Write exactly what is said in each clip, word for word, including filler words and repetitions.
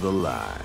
the line.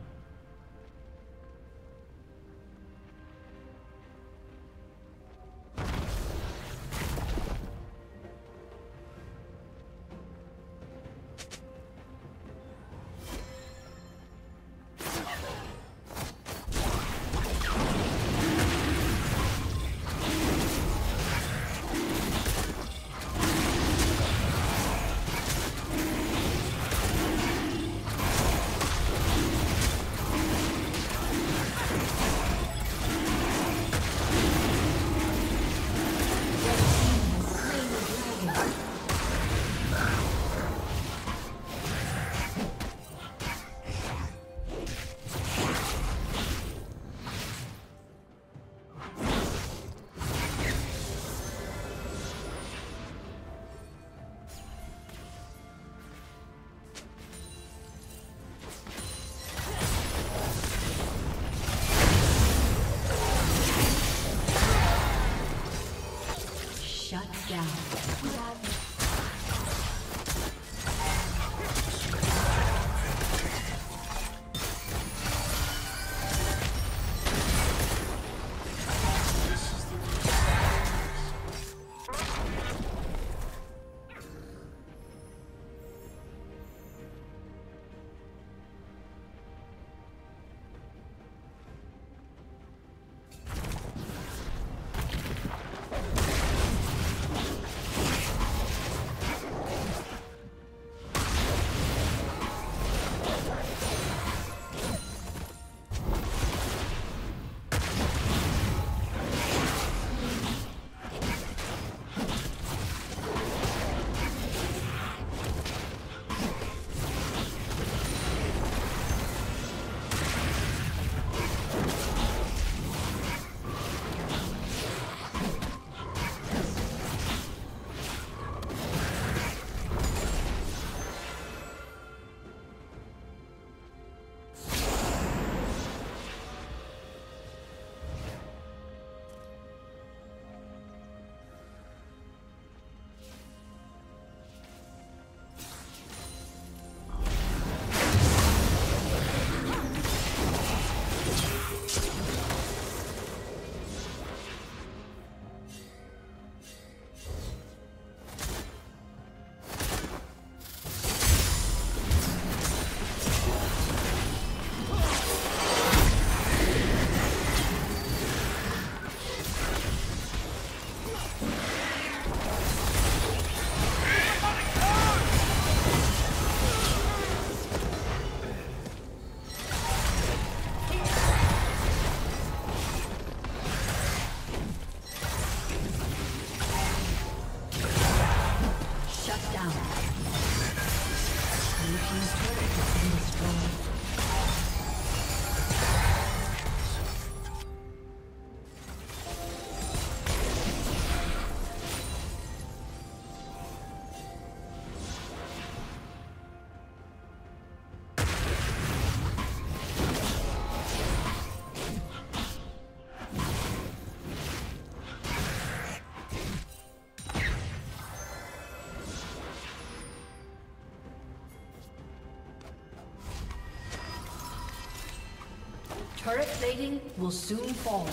Turret plating will soon fall.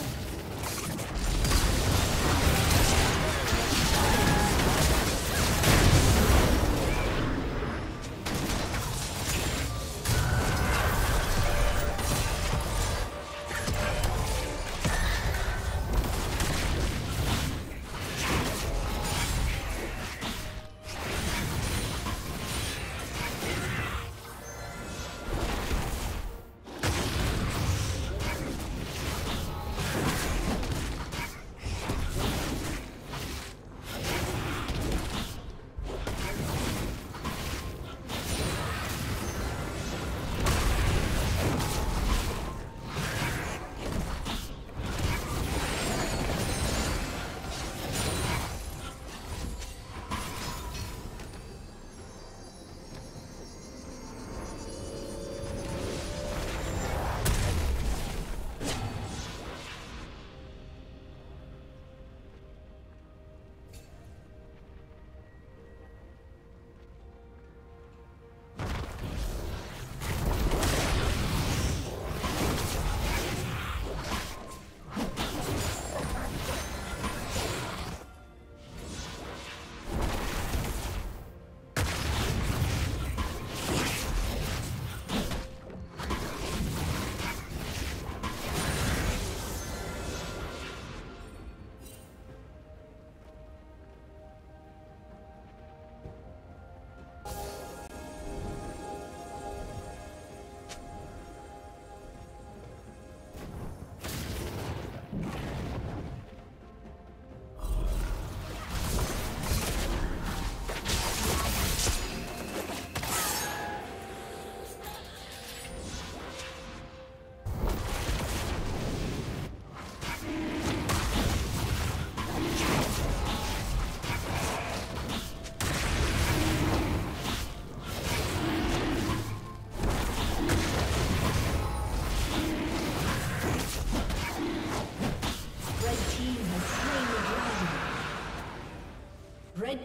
Red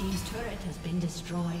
His turret has been destroyed.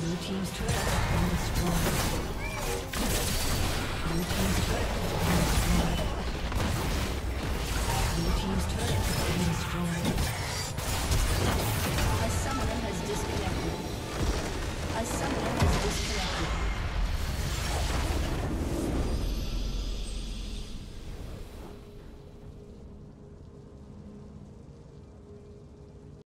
Blue team's turret has been destroyed.